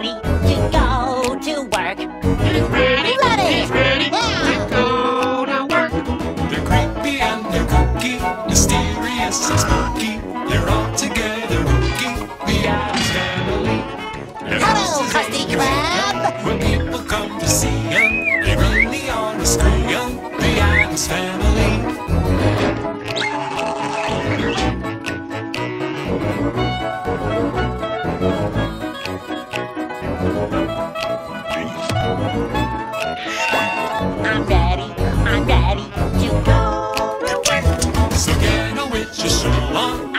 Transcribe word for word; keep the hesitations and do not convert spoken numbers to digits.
ready to go to work. He's ready, ready. he's ready yeah. to go to work. They're creepy and they're kooky, mysterious and spooky. They're all together kooky, the Addams Family. And hello, Krusty Krab! When people come to see you, they really are to screw you, the Addams Family. I'm ready, I'm ready to go to work. So get on with your show on.